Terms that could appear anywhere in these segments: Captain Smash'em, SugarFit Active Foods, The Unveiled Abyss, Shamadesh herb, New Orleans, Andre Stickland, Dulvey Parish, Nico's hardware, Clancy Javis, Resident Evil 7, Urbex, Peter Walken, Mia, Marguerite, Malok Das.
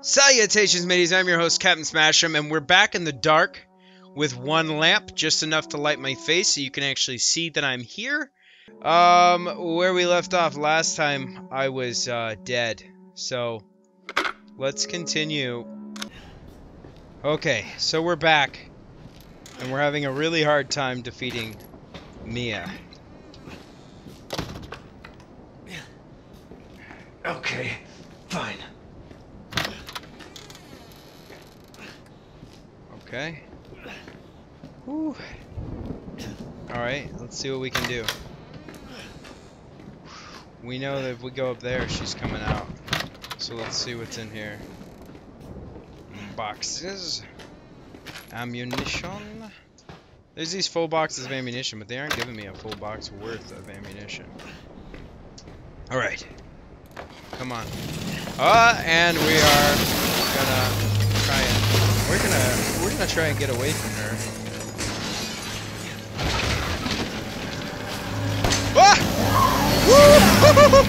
Salutations, mateys. I'm your host, Captain Smash'em, and we're back in the dark with one lamp, just enough to light my face so you can actually see that I'm here. Where we left off last time, I was dead. So, let's continue. Okay, so we're back, and we're having a really hard time defeating Mia. Okay, fine. Okay. Woo. All right, let's see what we can do. We know that if we go up there, she's coming out. So let's see what's in here. Boxes. Ammunition. There's these full boxes of ammunition, but they aren't giving me a full box worth of ammunition. All right. Come on. And we are gonna try and... We're gonna try and get away from her. Ah! Woo!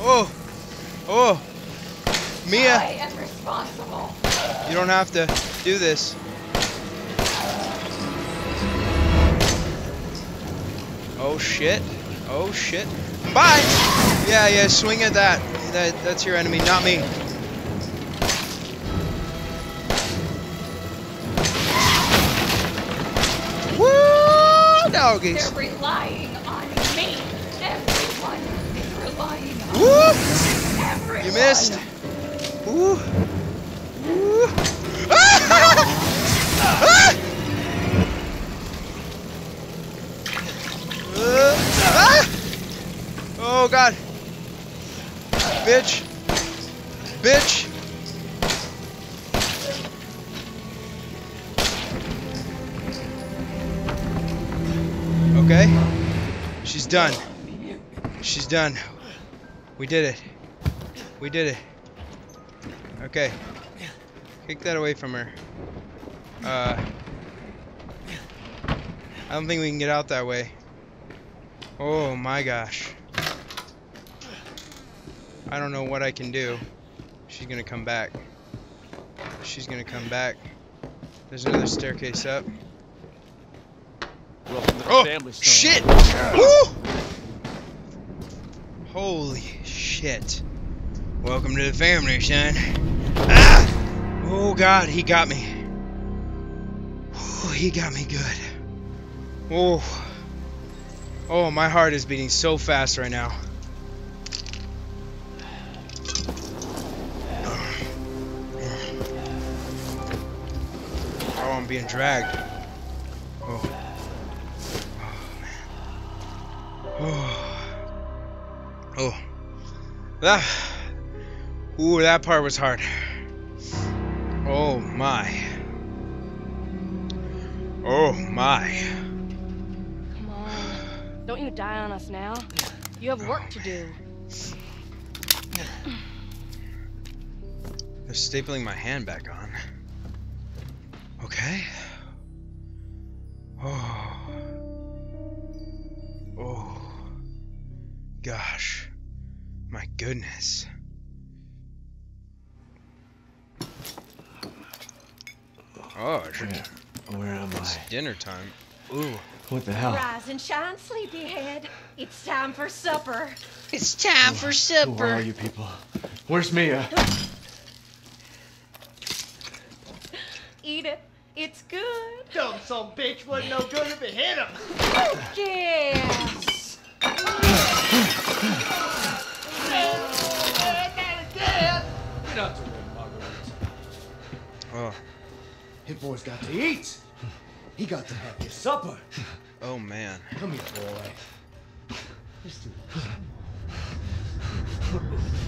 Oh, oh, Mia! I am responsible. You don't have to do this. Oh shit! Oh shit! Bye! Yeah, yeah. Swing at that. That's your enemy, not me. Doggies. They're relying on me. Everyone is relying on me. Everyone. You missed. Ooh. Ooh. Ah! Ah! Ah! Oh god. Bitch. Bitch. Okay, she's done. She's done. We did it. We did it. Okay, kick that away from her. I don't think we can get out that way. Oh my gosh. I don't know what I can do. She's gonna come back. She's gonna come back. There's another staircase up. Oh, shit! Woo! Holy shit. Welcome to the family, son. Ah! Oh, God, he got me. Oh, he got me good. Oh. Oh, my heart is beating so fast right now. Oh, I'm being dragged. Oh. Oh. Ah. Ooh, that part was hard. Oh my. Oh my. Come on. Don't you die on us now. You have work to do. They're stapling my hand back on. Okay. Oh. Oh. Gosh, my goodness. Oh, where am I? It's dinner time. Ooh, what the hell? Rise and shine, sleepyhead. It's time for supper. It's time for supper. Who are you people? Where's Mia? Eat it. It's good. Dumb son of a bitch wasn't no good if it hit him. Yeah. Oh. Hit boy's got to eat. He got to have his supper. Oh man. Come here, boy.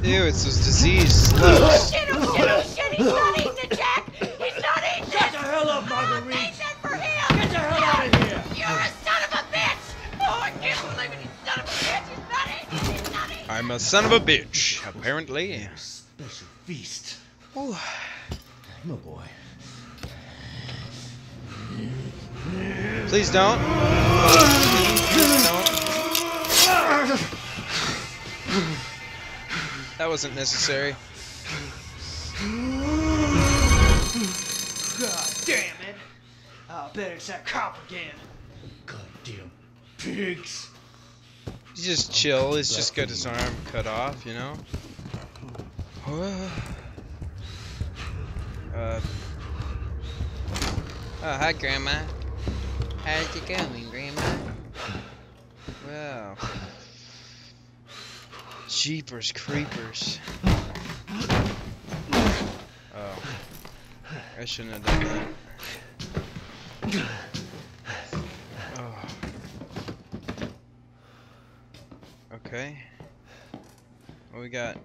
Ew, it's those disease slugs. Oh shit, oh shit, oh shit, he's not eating it, Jack! He's not eating it! Get the hell up, Marguerite! I need that for him! Get the hell out of here! You're a son of a bitch! Oh, I can't believe it, he's son of a bitch! He's not eating it! He's not eating it! I'm a son of a bitch, apparently. Special feast. Ooh. My boy. Please don't. Don't. That wasn't necessary. bet it's that cop again. Goddamn pigs. He's just chill. He's just got his arm cut off, you know? Oh, hi, Grandma. How's it going, Grandma? Wow. Jeepers creepers. Oh. I shouldn't have done that. Oh. Okay. Well, we got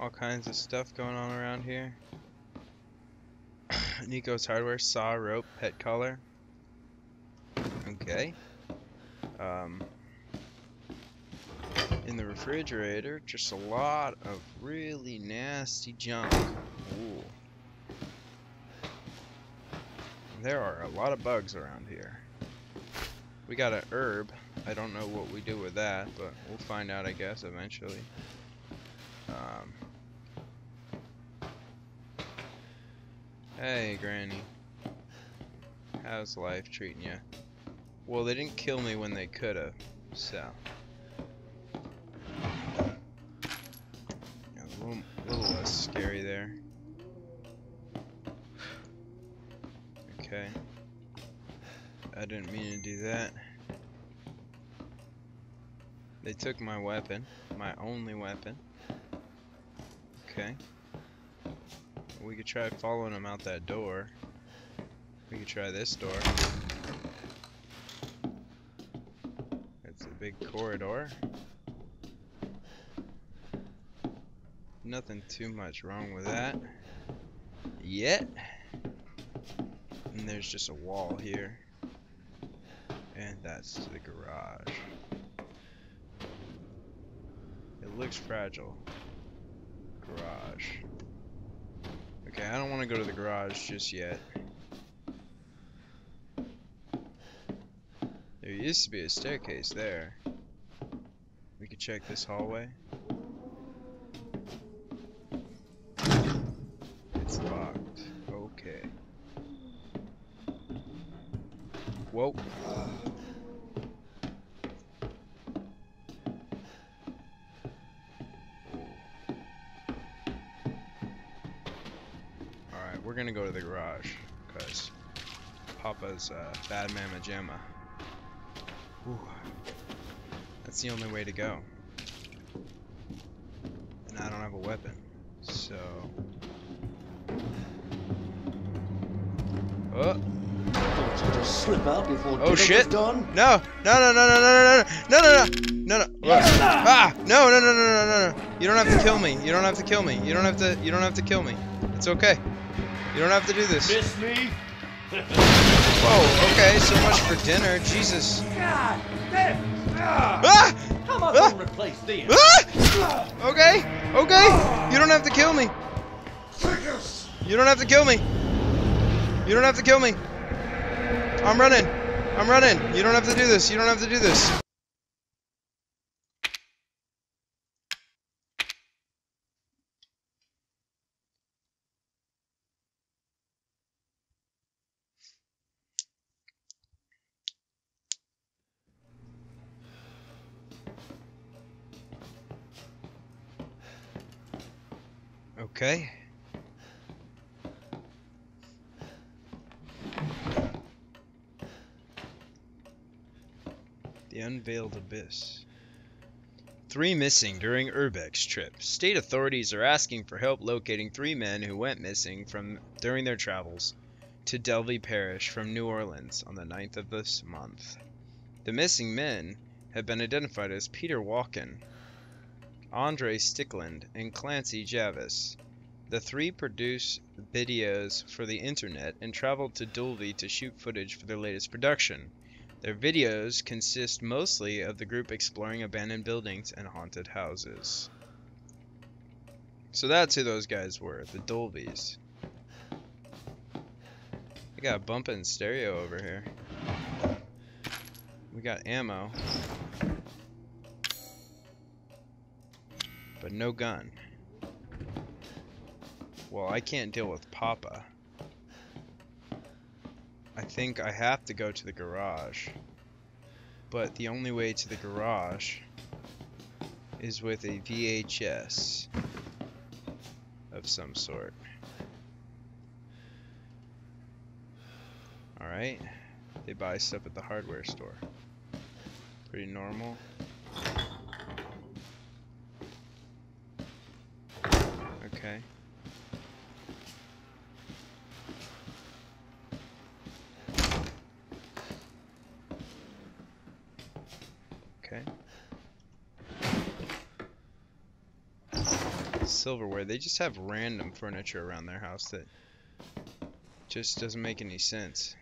all kinds of stuff going on around here. Nico's hardware, saw, rope, pet collar. Okay. In the refrigerator, just a lot of really nasty junk. Ooh. There are a lot of bugs around here. We got a herb. I don't know what we do with that, but we'll find out, I guess, eventually. Hey, Granny. How's life treating you? Well, they didn't kill me when they could've, so. A little less scary there. Okay. I didn't mean to do that. They took my weapon. My only weapon. Okay. We could try following him out that door. We could try this door. It's a big corridor. Nothing too much wrong with that yet. And there's just a wall here. And that's the garage. It looks fragile. Garage. Okay, I don't want to go to the garage just yet. There used to be a staircase there. We could check this hallway. It's locked. Okay. Whoa. We're gonna go to the garage because Papa's bad mama jamma. Ooh. That's the only way to go. And I don't have a weapon, so. Oh. Don't you just slip out before oh shit! Is done? No. Ah! No. You don't have to kill me. You don't have to kill me. It's okay. You don't have to do this. Miss me? Whoa, okay, so much for dinner. Jesus. God, this, Come on, we'll replace this. Okay. You don't have to kill me. I'm running. You don't have to do this. Okay. The Unveiled Abyss. 3 missing during Urbex trip. State authorities are asking for help locating 3 men who went missing during their travels to Dulvey Parish from New Orleans on the 9th of this month. The missing men have been identified as Peter Walken, Andre Stickland, and Clancy Javis. The 3 produce videos for the internet and traveled to Dulvey to shoot footage for their latest production. Their videos consist mostly of the group exploring abandoned buildings and haunted houses. So that's who those guys were, the Dulveys. I got a bumping stereo over here. We got ammo. But no gun. Well, I can't deal with Papa. I think I have to go to the garage. But the only way to the garage is with a VHS of some sort. Alright, they buy stuff at the hardware store. Pretty normal. Okay. Okay. Silverware. They just have random furniture around their house that just doesn't make any sense.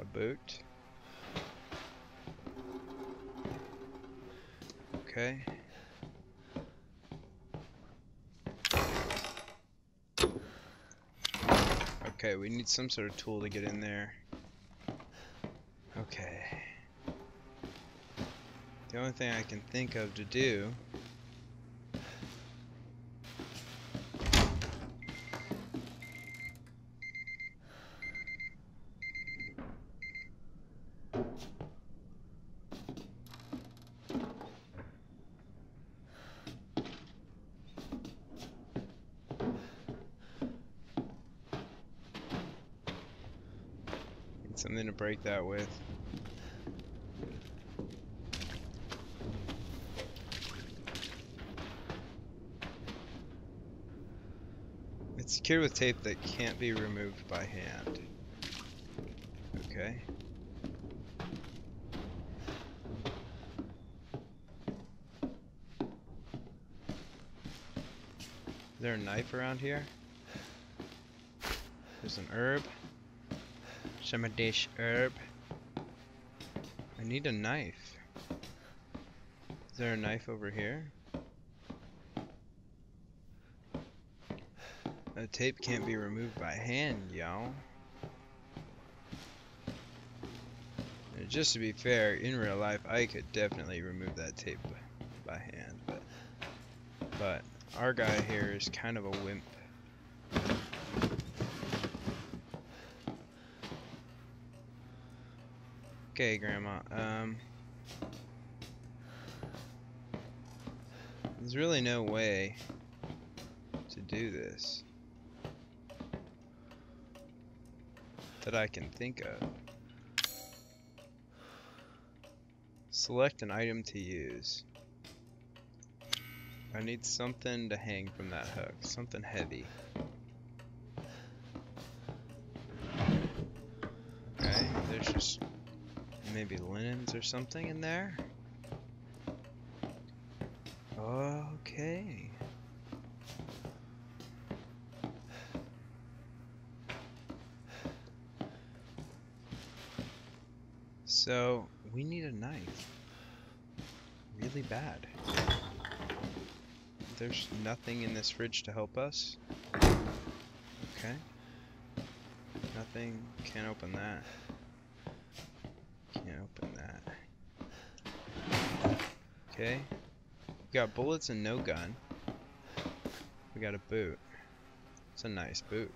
A boot. Okay. Okay, we need some sort of tool to get in there. Okay. The only thing I can think of to do something to break that with. It's secured with tape that can't be removed by hand. Okay. Is there a knife around here? There's an herb. Shamadesh herb. I need a knife. Is there a knife over here? The tape can't be removed by hand, y'all. Just to be fair, in real life, I could definitely remove that tape by hand, but our guy here is kind of a wimp. Okay, Grandma, there's really no way to do this that I can think of. Select an item to use. I need something to hang from that hook, something heavy. Okay, there's just maybe linens or something in there. Okay. So we need a knife really bad. There's nothing in this fridge to help us. Okay. Nothing. Can't open that. Okay, we got bullets and no gun. We got a boot. It's a nice boot.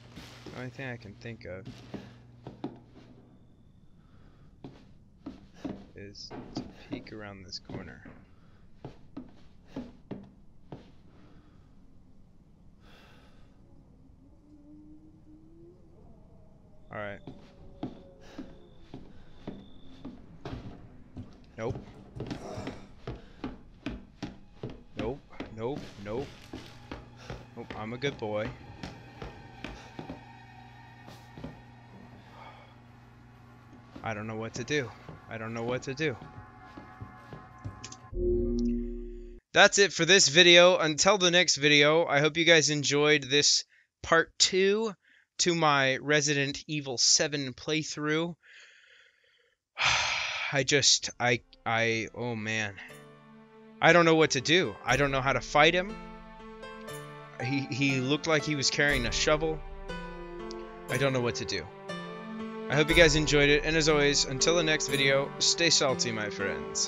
The only thing I can think of is to peek around this corner. Alright. Nope. Nope. Nope. Nope. Nope. I'm a good boy. I don't know what to do. I don't know what to do. That's it for this video. Until the next video, I hope you guys enjoyed this part 2 to my Resident Evil 7 playthrough. I oh man. I don't know what to do. I don't know how to fight him. He looked like he was carrying a shovel. I don't know what to do. I hope you guys enjoyed it, and as always, until the next video, stay salty, my friends.